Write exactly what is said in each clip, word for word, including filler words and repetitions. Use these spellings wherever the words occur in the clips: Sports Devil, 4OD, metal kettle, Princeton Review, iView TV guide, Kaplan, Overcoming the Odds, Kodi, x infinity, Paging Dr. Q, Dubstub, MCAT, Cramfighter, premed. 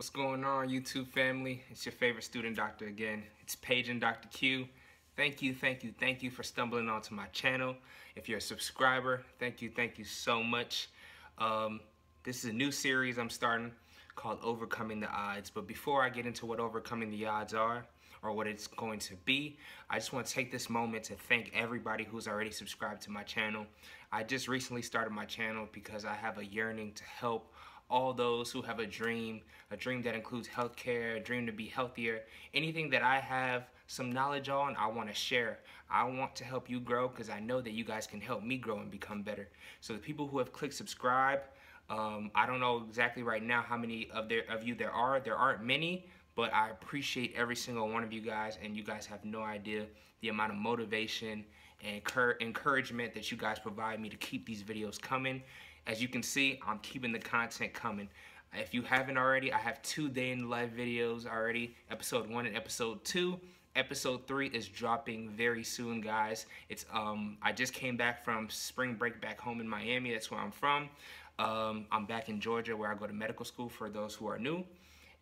What's going on, YouTube family? It's your favorite student doctor again. It's Paging Doctor Q. Thank you, thank you, thank you for stumbling onto my channel. If you're a subscriber, thank you, thank you so much. Um, this is a new series I'm starting called Overcoming the Odds. But before I get into what Overcoming the Odds are or what it's going to be, I just want to take this moment to thank everybody who's already subscribed to my channel. I just recently started my channel because I have a yearning to help all those who have a dream, a dream that includes healthcare, a dream to be healthier, anything that I have some knowledge on, I want to share. I want to help you grow because I know that you guys can help me grow and become better. So the people who have clicked subscribe, um, I don't know exactly right now how many of there of you there are. There aren't many, but I appreciate every single one of you guys, and you guys have no idea the amount of motivation and encouragement that you guys provide me to keep these videos coming. As you can see, I'm keeping the content coming. If you haven't already, I have two day in the life videos already, episode one and episode two. Episode three is dropping very soon, guys. It's um, I just came back from spring break back home in Miami. That's where I'm from. Um, I'm back in Georgia where I go to medical school for those who are new.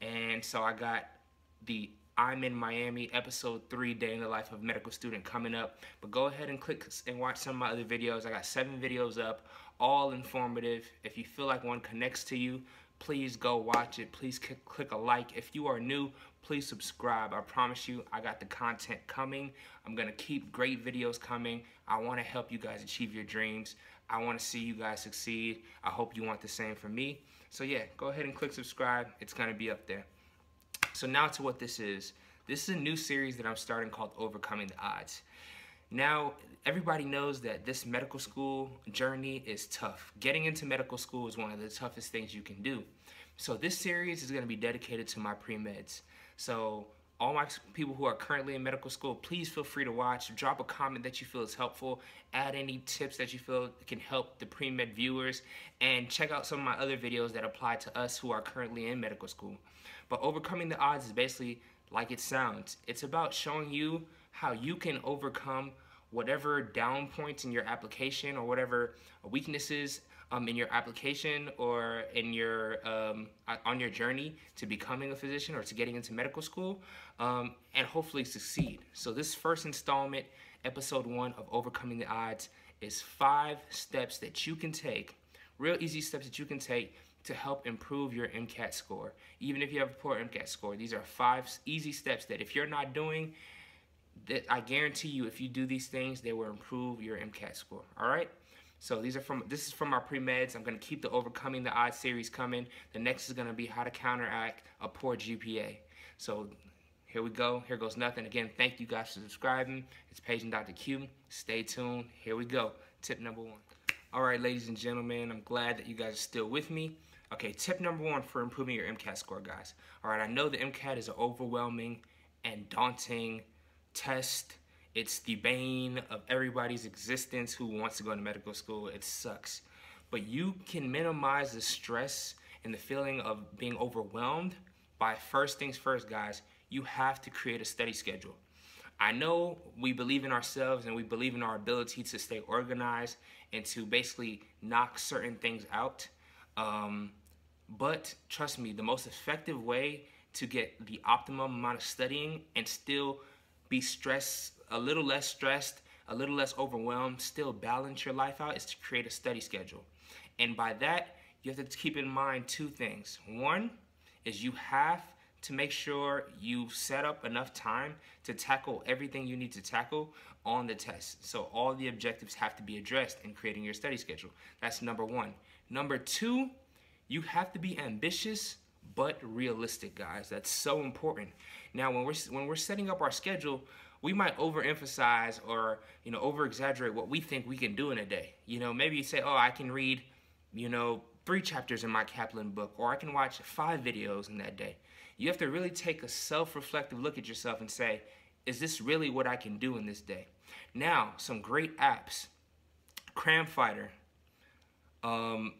And so I got the I'm in Miami episode three day in the life of medical student coming up. But go ahead and click and watch some of my other videos. I got seven videos up, all informative. If you feel like one connects to you, please go watch it. Please click a like. If you are new, please subscribe. I promise you, I got the content coming. I'm gonna keep great videos coming. I want to help you guys achieve your dreams. I want to see you guys succeed. I hope you want the same for me. So yeah, go ahead and click subscribe. It's gonna be up there. So now to what this is. This is a new series that I'm starting called Overcoming the Odds. Now, everybody knows that this medical school journey is tough. Getting into medical school is one of the toughest things you can do. So this series is gonna be dedicated to my pre-meds. So all my people who are currently in medical school, please feel free to watch. Drop a comment that you feel is helpful. Add any tips that you feel can help the pre-med viewers. And check out some of my other videos that apply to us who are currently in medical school. But Overcoming the Odds is basically like it sounds. It's about showing you how you can overcome whatever down points in your application or whatever weaknesses um, in your application or in your um, on your journey to becoming a physician or to getting into medical school um, and hopefully succeed. So this first installment, episode one of Overcoming the Odds, is five steps that you can take, real easy steps that you can take to help improve your MCAT score. Even if you have a poor MCAT score, these are five easy steps that if you're not doing, that I guarantee you if you do these things, they will improve your MCAT score, all right? So these are from, this is from our pre-meds. I'm gonna keep the Overcoming the Odds series coming. The next is gonna be how to counteract a poor G P A. So here we go, here goes nothing. Again, thank you guys for subscribing. It's Paging Doctor Q, stay tuned, here we go. Tip number one. All right, ladies and gentlemen, I'm glad that you guys are still with me. Okay, tip number one for improving your MCAT score, guys. All right, I know the MCAT is an overwhelming and daunting test. It's the bane of everybody's existence who wants to go to medical school. It sucks. But you can minimize the stress and the feeling of being overwhelmed by first things first, guys. You have to create a study schedule. I know we believe in ourselves and we believe in our ability to stay organized and to basically knock certain things out. Um, but trust me, the most effective way to get the optimum amount of studying and still be stressed, a little less stressed, a little less overwhelmed, still balance your life out is to create a study schedule. And by that, you have to keep in mind two things. One is you have to make sure you set up enough time to tackle everything you need to tackle on the test. So all the objectives have to be addressed in creating your study schedule. That's number one. Number two, you have to be ambitious but realistic, guys. That's so important. Now, when we're when we're setting up our schedule, we might overemphasize or you know over-exaggerate what we think we can do in a day. You know, maybe you say, "Oh, I can read, you know, three chapters in my Kaplan book, or I can watch five videos in that day." You have to really take a self-reflective look at yourself and say, "Is this really what I can do in this day?" Now, some great apps, Cramfighter. Um,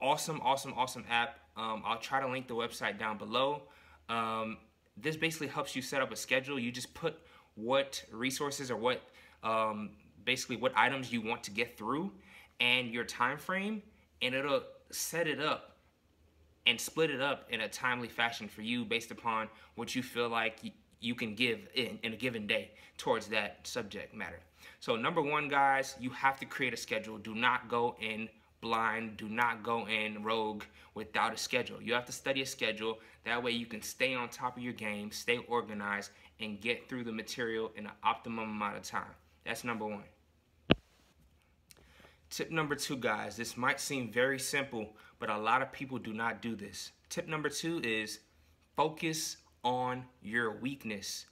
awesome, awesome, awesome app. Um, I'll try to link the website down below. Um, this basically helps you set up a schedule. You just put what resources or what, um, basically what items you want to get through and your time frame, and it'll set it up and split it up in a timely fashion for you based upon what you feel like you, you can give in, in a given day towards that subject matter. So number one, guys, you have to create a schedule. Do not go in blind. Do not go in rogue without a schedule. You have to study a schedule. That way you can stay on top of your game, stay organized, and get through the material in an optimum amount of time. That's number one. Tip number two, guys, this might seem very simple, but a lot of people do not do this. Tip number two is focus on your weakness.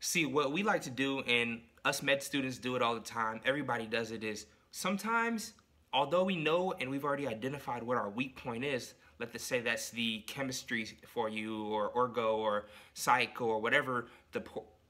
See, what we like to do, and us med students do it all the time, everybody does it, is sometimes, although we know and we've already identified what our weak point is, let's say that's the chemistry for you, or orgo, or psych, or whatever the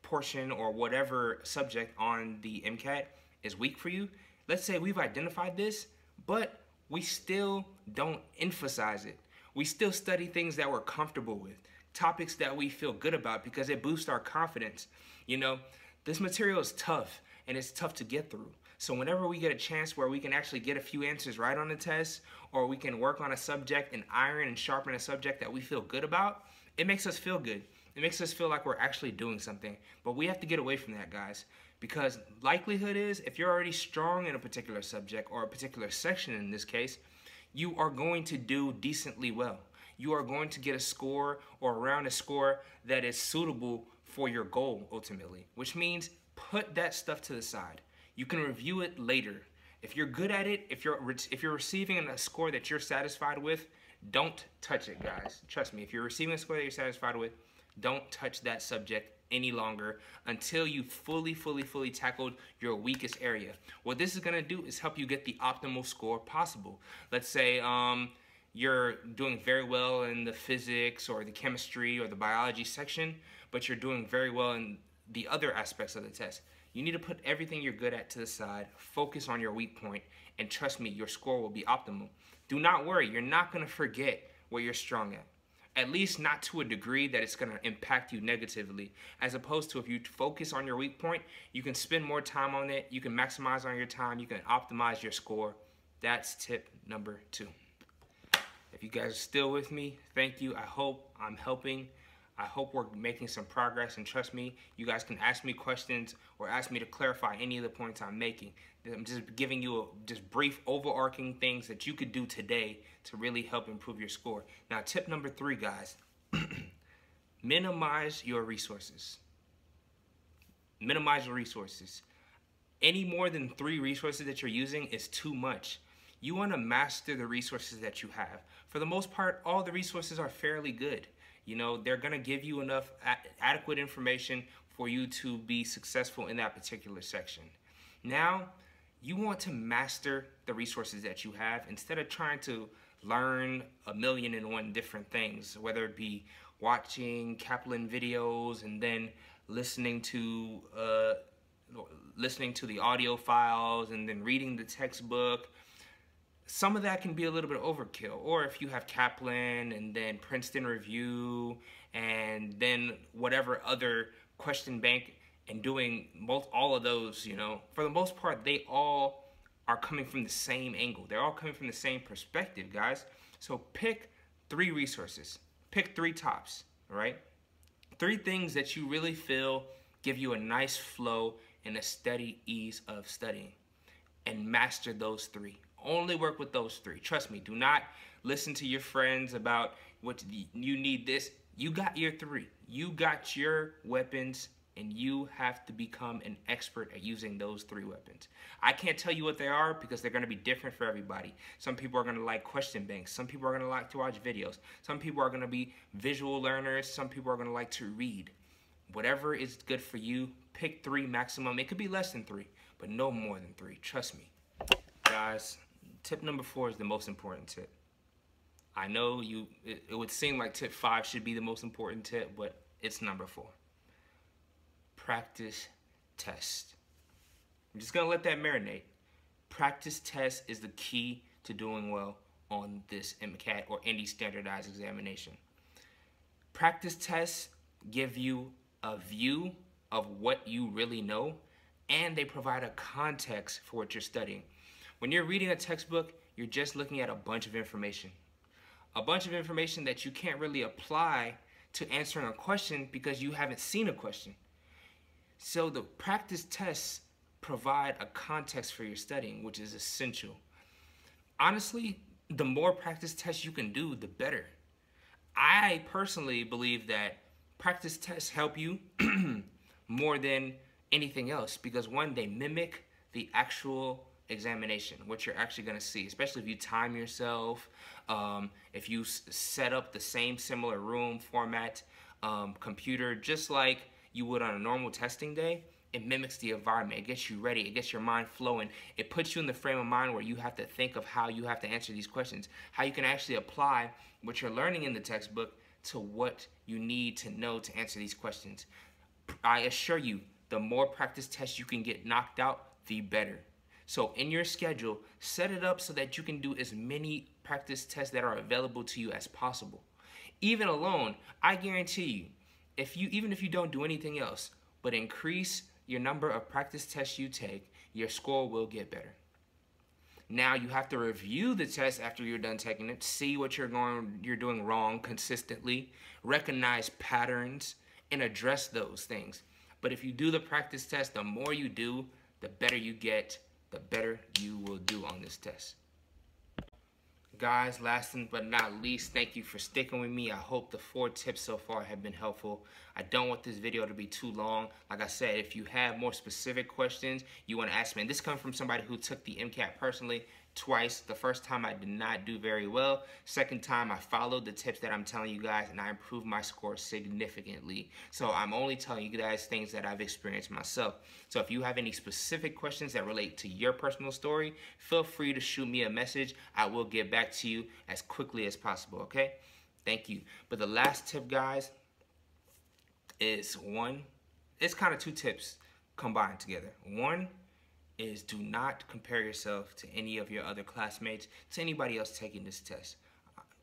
portion or whatever subject on the MCAT is weak for you. Let's say we've identified this, but we still don't emphasize it. We still study things that we're comfortable with, topics that we feel good about, because it boosts our confidence. You know, this material is tough, and it's tough to get through. So whenever we get a chance where we can actually get a few answers right on the test, or we can work on a subject and iron and sharpen a subject that we feel good about, it makes us feel good. It makes us feel like we're actually doing something. But we have to get away from that, guys, because likelihood is if you're already strong in a particular subject or a particular section in this case, you are going to do decently well. You are going to get a score or around a score that is suitable for your goal ultimately, which means put that stuff to the side. You can review it later. If you're good at it, if you're, if you're receiving a score that you're satisfied with, don't touch it, guys. Trust me, if you're receiving a score that you're satisfied with, don't touch that subject any longer until you fully, fully, fully tackled your weakest area. What this is gonna do is help you get the optimal score possible. Let's say um, you're doing very well in the physics or the chemistry or the biology section, but you're doing very well in the other aspects of the test. You need to put everything you're good at to the side, focus on your weak point, and trust me, your score will be optimal. Do not worry, you're not gonna forget what you're strong at. At least not to a degree that it's gonna impact you negatively. As opposed to if you focus on your weak point, you can spend more time on it, you can maximize on your time, you can optimize your score. That's tip number two. If you guys are still with me, thank you. I hope I'm helping. I hope we're making some progress, and trust me, you guys can ask me questions or ask me to clarify any of the points I'm making. I'm just giving you a, just brief overarching things that you could do today to really help improve your score. Now, tip number three, guys, minimize your resources. Minimize your resources. Any more than three resources that you're using is too much. You want to master the resources that you have. For the most part, all the resources are fairly good. You know, they're going to give you enough ad adequate information for you to be successful in that particular section. Now, you want to master the resources that you have instead of trying to learn a million and one different things, whether it be watching Kaplan videos and then listening to, uh, listening to the audio files and then reading the textbook. Some of that can be a little bit overkill, or if you have Kaplan and then Princeton Review and then whatever other question bank and doing both, all of those, you know, for the most part, they all are coming from the same angle. They're all coming from the same perspective, guys. So pick three resources, pick three tops, all right? Three things that you really feel give you a nice flow and a steady ease of studying, and master those three. Only work with those three. Trust me, do not listen to your friends about what you need this. You got your three. You got your weapons, and you have to become an expert at using those three weapons. I can't tell you what they are because they're going to be different for everybody. Some people are going to like question banks. Some people are going to like to watch videos. Some people are going to be visual learners. Some people are going to like to read. Whatever is good for you, pick three maximum. It could be less than three, but no more than three. Trust me. Guys, tip number four is the most important tip. I know you. It, it would seem like tip five should be the most important tip, but it's number four. Practice test. I'm just gonna let that marinate. Practice test is the key to doing well on this MCAT or any standardized examination. Practice tests give you a view of what you really know, and they provide a context for what you're studying. When you're reading a textbook, you're just looking at a bunch of information. a bunch of information that you can't really apply to answering a question because you haven't seen a question. So the practice tests provide a context for your studying, which is essential. Honestly, the more practice tests you can do, the better. I personally believe that practice tests help you more than anything else because, one, they mimic the actual examination, what you're actually going to see, especially if you time yourself, um, if you s set up the same similar room, format, um, computer, just like you would on a normal testing day. It mimics the environment. It gets you ready. It gets your mind flowing. It puts you in the frame of mind where you have to think of how you have to answer these questions, how you can actually apply what you're learning in the textbook to what you need to know to answer these questions. I assure you, the more practice tests you can get knocked out, the better. So in your schedule, set it up so that you can do as many practice tests that are available to you as possible. Even alone, I guarantee you, if you even if you don't do anything else, but increase your number of practice tests you take, your score will get better. Now you have to review the test after you're done taking it, see what you're going, you're doing wrong consistently, recognize patterns, and address those things. But if you do the practice test, the more you do, the better you get, the better you will do on this test. Guys, last but not least, thank you for sticking with me. I hope the four tips so far have been helpful. I don't want this video to be too long. Like I said, if you have more specific questions you want to ask me, and this comes from somebody who took the MCAT personally twice. The first time I did not do very well. Second time I followed the tips that I'm telling you guys and I improved my score significantly. So I'm only telling you guys things that I've experienced myself. So if you have any specific questions that relate to your personal story, feel free to shoot me a message. I will get back to you as quickly as possible, okay? Thank you. But the last tip, guys, is one, it's kind of two tips combined together. One is do not compare yourself to any of your other classmates, to anybody else taking this test.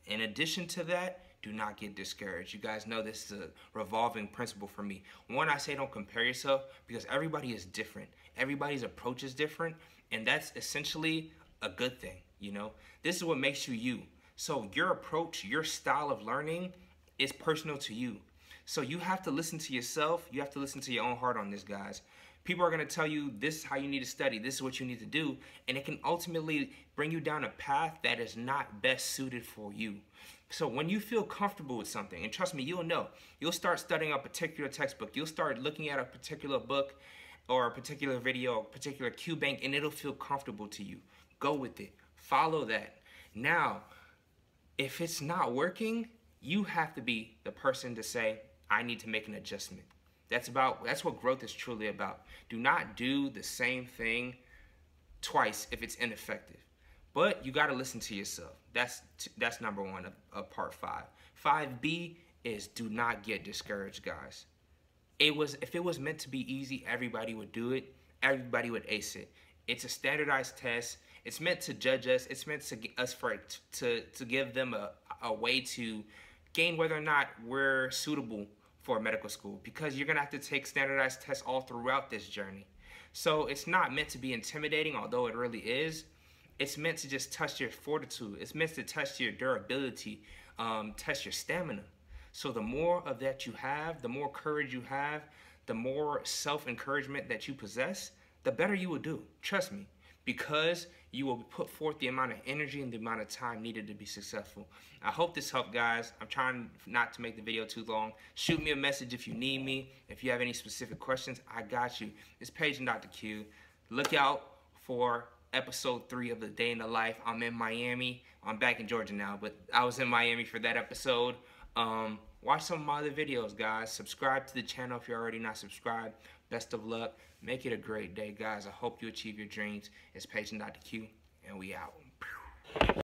In addition to that, do not get discouraged. You guys know this is a revolving principle for me. One, I say don't compare yourself because everybody is different. Everybody's approach is different, and that's essentially a good thing, you know? This is what makes you you. So your approach, your style of learning is personal to you. So you have to listen to yourself. You have to listen to your own heart on this, guys. People are going to tell you this is how you need to study, this is what you need to do, and it can ultimately bring you down a path that is not best suited for you. So when you feel comfortable with something, and trust me, you'll know, you'll start studying a particular textbook, you'll start looking at a particular book or a particular video, a particular Q bank, and it'll feel comfortable to you. Go with it. Follow that. Now, if it's not working, you have to be the person to say, I need to make an adjustment. That's about, that's what growth is truly about. Do not do the same thing twice if it's ineffective. But you got to listen to yourself. That's, that's number one of, of part five. five B is do not get discouraged, guys. It was, if it was meant to be easy, everybody would do it. Everybody would ace it. It's a standardized test. It's meant to judge us. It's meant to us for, to, to give them a, a way to gain whether or not we're suitable for medical school, because you're gonna have to take standardized tests all throughout this journey. So it's not meant to be intimidating, although it really is. It's meant to just test your fortitude. It's meant to test your durability, um, test your stamina. So the more of that you have, the more courage you have, the more self-encouragement that you possess, the better you will do, trust me, because you will put forth the amount of energy and the amount of time needed to be successful. I hope this helped, guys. I'm trying not to make the video too long. Shoot me a message if you need me. If you have any specific questions, I got you. It's Paging Doctor Q. Look out for episode three of The Day in the Life. I'm in Miami. I'm back in Georgia now, but I was in Miami for that episode. Um, watch some of my other videos, guys. Subscribe to the channel if you're already not subscribed. Best of luck. Make it a great day, guys. I hope you achieve your dreams. It's Paging Doctor Q, and we out.